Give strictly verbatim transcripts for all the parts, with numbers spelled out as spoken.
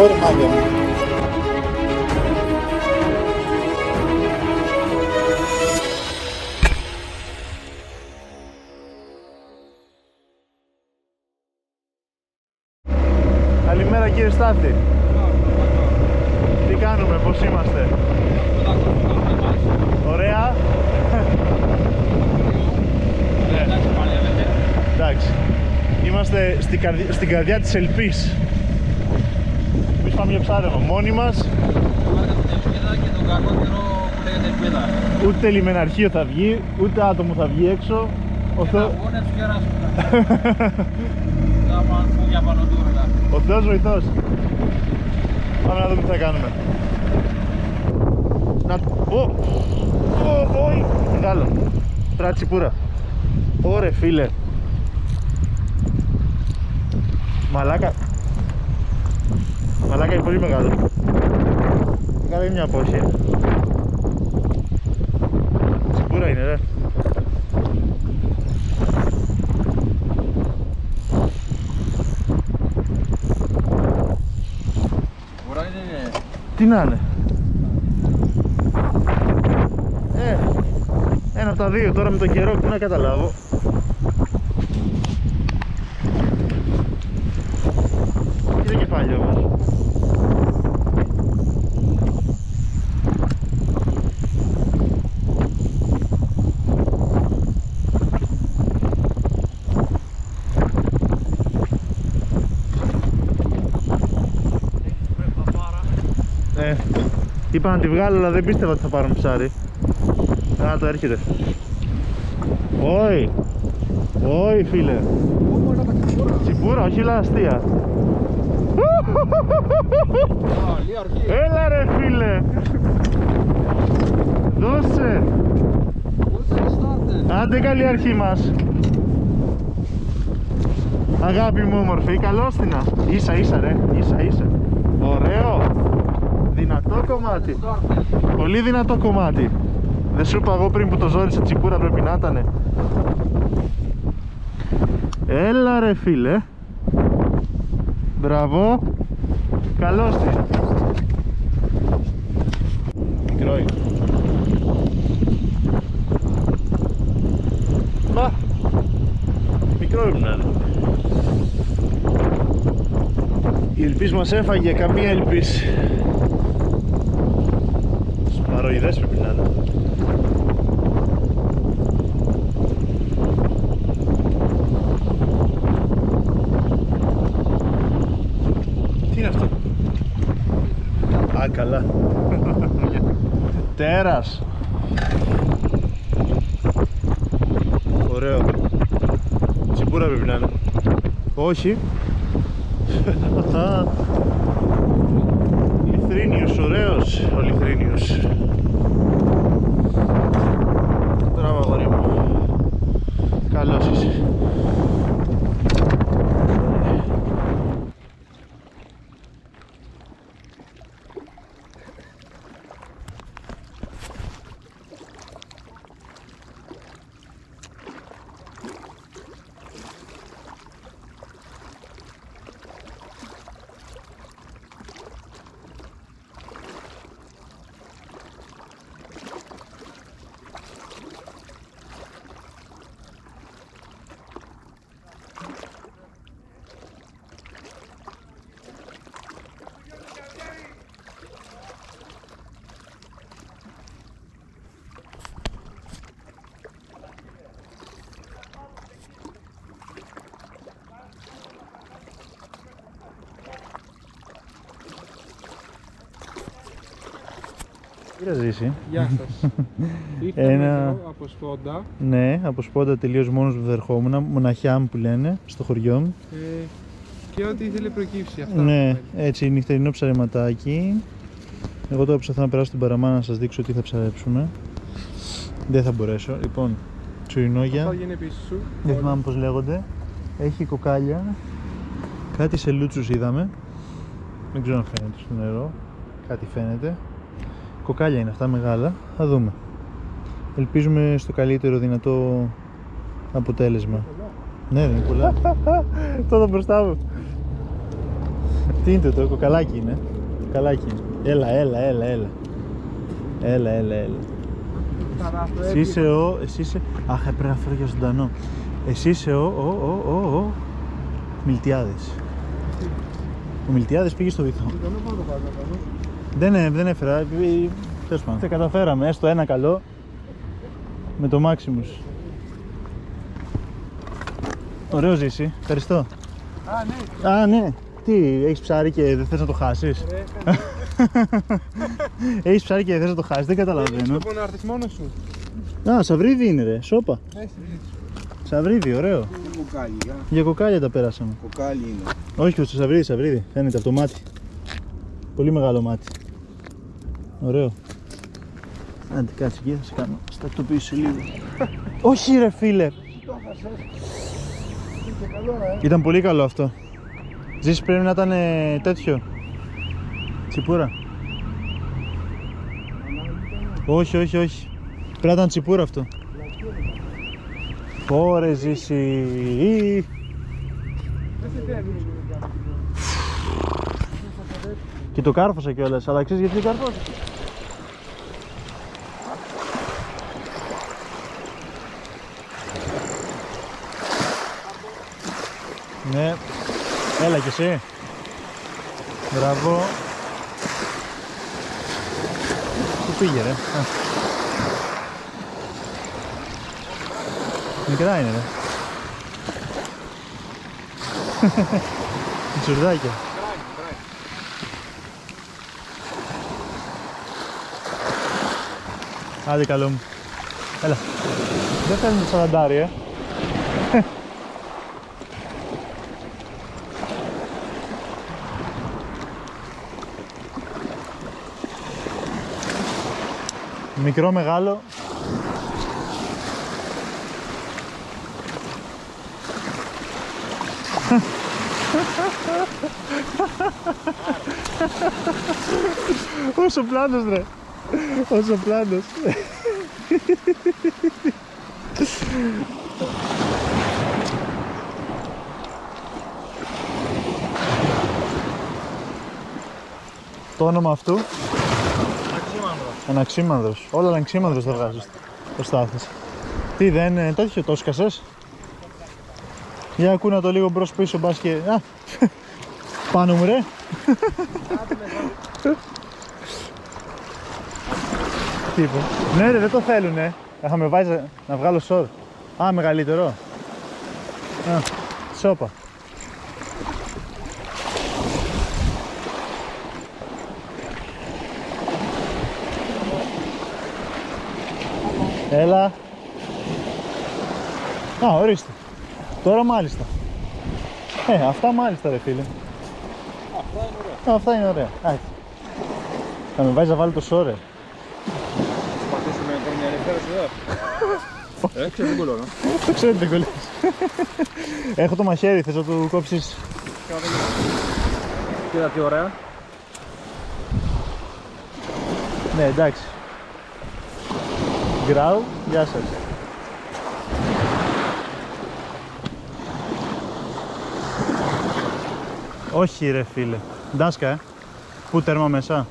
Ωρμα για μένα. Καλημέρα κύριε Στάφτη. Τι κάνουμε, πώς είμαστε? Ωραία. Εντάξει. Είμαστε στην καρδιά, στην καρδιά της Ελπής. Εμείς πάμε για ψάρεμα, μόνοι μας. Πάρτε την Ελπίδα και τον κακό καιρό που λέγεται Ελπίδα. Ούτε λιμεναρχείο θα βγει, ούτε άτομο θα βγει έξω. Ο Θεός... Ο Θεός βοηθός. Πάμε να δούμε τι θα κάνουμε. Να... Ω! Ω! Μεγάλο. Τράτσιπούρα. Ωρε φίλε. Μαλάκα. Μαλάκα είναι πολύ μεγάλο. Κάνε μια πόση. Τσιπούρα είναι ρε. Ωραία είναι. Τι να είναι. Ε, ένα από τα δύο τώρα με το καιρό, τι να καταλάβω. Κοίτα κεφάλι όμως. Ε, είπα να τη βγάλω, αλλά δεν πίστευα ότι θα πάρουμε ψάρι. Α, το έρχεται. Ωι! Ωι φίλε! Τσιπούρα, όχι λαστεία. Έλα ρε φίλε! Δώσε! Άντε καλή αρχή μας! Αγάπη μου όμορφη, καλόστινα! Ίσα ίσα ρε, ίσα ίσα. Ωραίο! Δυνατό κομμάτι! Πολύ δυνατό κομμάτι! Δεν σου είπα εγώ πριν που το ζόρισε τσιπούρα πρέπει να ήτανε. Έλα ρε φίλε. Μπράβο. Καλώς της. Μικρό είναι. Μπα. Μικρό ήμουν. Η Ελπής μας έφαγε, καμία Ελπής. Σπαροειδές πρέπει να είναι. Α, καλά. Τέρας. Ωραίο. Τσιπούρα πρέπει να είναι. Όχι. Λιθρίνιος, ωραίος ο λιθρίνιος. Μπράβο αγόρι μου. Καλός είσαι. Κύριε Ζήση. Γεια σας. Ήρθαμε Ένα... από σπόντα. Ναι, από σπόντα τελείως μόνος που δερχόμουν, μοναχιά μου που λένε, στο χωριό μου. Ε, και ό,τι ήθελε προκύψει αυτά. Ναι, έτσι, νυχτερινό ψαρεματάκι. Εγώ τώρα ψαθώ να περάσω την παραμάνα να σας δείξω τι θα ψαρέψουμε. Δεν θα μπορέσω. Λοιπόν, τσουρινόγια. Θα γίνει πίσω σου. Δεν θυμάμαι πώς λέγονται. Έχει κοκάλια. Κάτι σε λούτσους είδαμε. Δεν ξέρω αν φαίνεται στο νερό. Κάτι φαίνεται. Κοκάλια είναι αυτά μεγάλα, θα δούμε. Ελπίζουμε στο καλύτερο δυνατό αποτέλεσμα. Ναι, δεν είναι πολλά. Τώρα μπροστά μου. Τι είναι το κοκαλάκι είναι. Κοκαλάκι είναι. Έλα, έλα, έλα, έλα. Έλα, έλα, έλα. Εσύ είσαι ο, εσύ είσαι... Αχ, έπρεπε να φέρω για ζωντανό. Εσύ είσαι ο, ο, ο, ο, ο... Μιλτιάδης. Ο Μιλτιάδης πήγε στο βυθό. Δεν, δεν έφερα, τέλος πάντων. Καταφέραμε, έστω ένα καλό. Με το Maximus. Ωραίο Ζήση, ευχαριστώ. Α, ναι. Α, ναι. Τι, έχεις ψάρι και δεν θες να το χάσεις. Έχεις ψάρι και δεν θες να το χάσεις, δεν καταλαβαίνω. Έχεις να έρθεις μόνος σου. Α, σαβρίδι είναι ρε, σόπα. Σαβρίδι, ωραίο. Για κοκάλια τα πέρασαμε. Κοκάλι είναι. Όχι, στο σαβρίδι, σαβρίδι. Φαίνεται από το μάτι. Πολύ μεγάλο μάτι. Ωραίο. Άντε κάτσε εκεί, θα σε κάνω. Στακτοποιήσω λίγο. Όχι ρε φίλε. Ήταν πολύ καλό αυτό. Ζήση πρέπει να ήταν ε, τέτοιο. Τσιπούρα. Όχι, όχι, όχι. Πρέπει να ήταν τσιπούρα αυτό. Ωρε Ζήση. Και το κάρφωσα κιόλας, αλλά ξέρεις γιατί το κάρφωσα. Ναι, έλα κι εσύ. Μπράβο. Πού πήγε ρε. Α. Μικρά είναι ρε. Τσουρδάκια. Άντε καλό μου. Έλα. Δεν θέλει το σαραντάρι ε. Μικρό, μεγάλο. Όσο πλάνος ρε. Όσο πλάνος. Το όνομα αυτού. Αναξίμανδρος, όλα αναξίμανδρος θα βγάζεις το Στάφτης. Τι δεν είναι τέτοιο, το σκασες. Για ακούνα το λίγο μπρος πίσω μπας και... Α, πάνω μου ρε. Τι είπε. Ναι ρε δεν το θέλουνε. Θα με βάζει να βγάλω σόρ. Α, μεγαλύτερο. Α, σόπα. Έλα. Α, ορίστε. Τώρα μάλιστα. Ε, αυτά μάλιστα ρε φίλε. Αυτά είναι ωραία. Α, αυτά είναι ωραία. Άχι. Θα με βάζεις να βάλω το σόρε. Θα πατήσουμε ακόμα μια ελευθέρα σου εδώ. Ε, ξέρω δεν κολλώνω. Το ξέρω δεν κολλώνεις. Έχω το μαχαίρι, θες να το κόψεις. Κοίτα τι ωραία. Ναι, εντάξει. Γκράου, γεια σας. Όχι ρε φίλε. Ντάσκα ε. Πού τέρμα μέσα.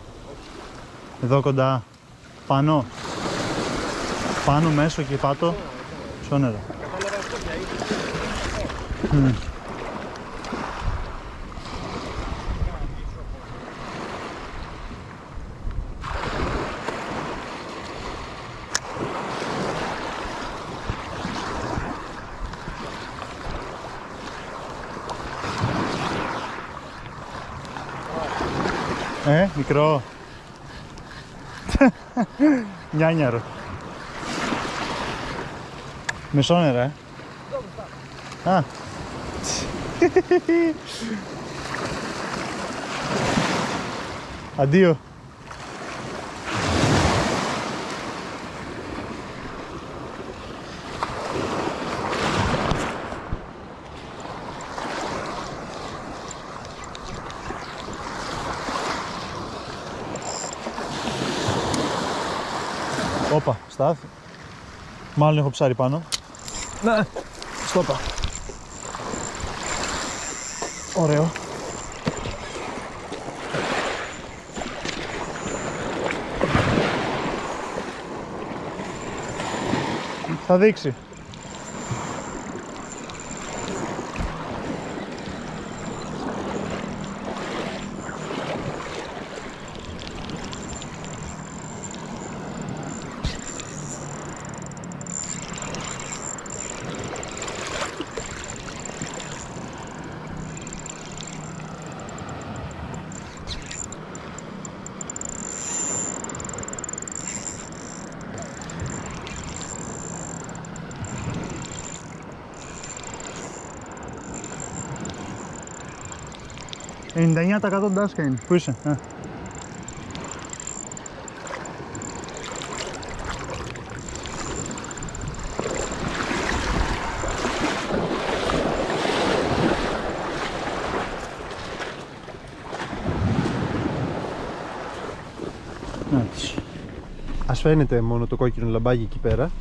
Εδώ κοντά. Πάνω. Πάνω μέσω και πάτω. Σόνερα. Mm. Ε, μικρό. Νιάνιαρο. Μεσόνερα, ε. Α. Αντίο. Όπα, Στάθη. Μάλλον έχω ψάρι πάνω. Ναι, στόπα. Ωραίο. Θα δείξει. ενενήντα εννέα τοις εκατό ντάσκα είναι. Πού είσαι? Ε. Έτσι. Ας φαίνεται μόνο το κόκκινο λαμπάκι εκεί πέρα.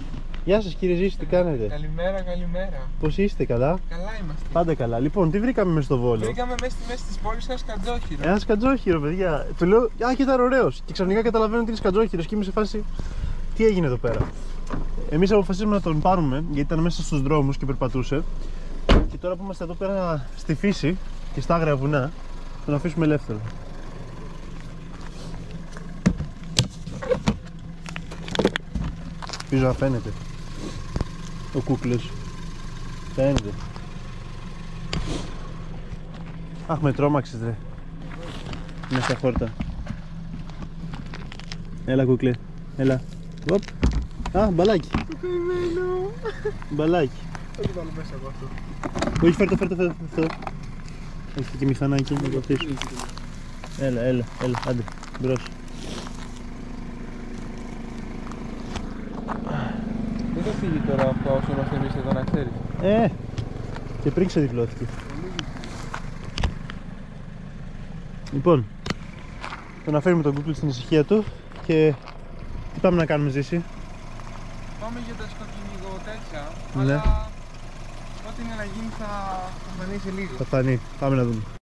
Γεια σας κύριε Ζήση, τι κάνετε? Καλημέρα, καλημέρα. Πώς είστε, καλά? Καλά είμαστε. Πάντα καλά. Λοιπόν, τι βρήκαμε μέσα στο Βόλο? Βρήκαμε μέσα στη μέση της πόλης ένα σκατζόχυρο. Ένα σκατζόχυρο, παιδιά. Του λέω, α, και ήταν ωραίος. Και ξαφνικά καταλαβαίνω ότι είναι σκατζόχυρος και είμαι σε φάση, τι έγινε εδώ πέρα? Εμείς αποφασίσαμε να τον πάρουμε γιατί ήταν μέσα στους δρόμους και περπατούσε. Και τώρα που είμαστε εδώ πέρα στη φύση και στα άγρια βουνά, θα τον αφήσουμε ελεύθερο. Πίσω να φαίνεται. Ο κούκλος φαίνεται. Αχ, με τρόμαξες ρε. Μέσα στα χόρτα. Έλα κούκλε, έλα. Οπ. Α, μπαλάκι. Το καημένο. Μπαλάκι. Θα το βάλω μέσα από αυτό. Όχι, φέρ' το, φέρ' το, φέρ' το. Έχετε και μηχανάκι να το αφήσω. Έλα, έλα, έλα, άντε, μπρος. Δεν θα φύγει τώρα αυτό όσο είμαστε εμείς εδώ, να ξέρεις. Ε, και πριν ξεδιπλώθηκε. Λοιπόν, το να φέρουμε τον Google στην ησυχία του και τι πάμε να κάνουμε, Ζήση? Πάμε για τα σκοτεινιγωτέξια, ναι. Αλλά ό,τι είναι να γίνει θα φανεί σε λίγο. Θα φανεί, πάμε να δούμε.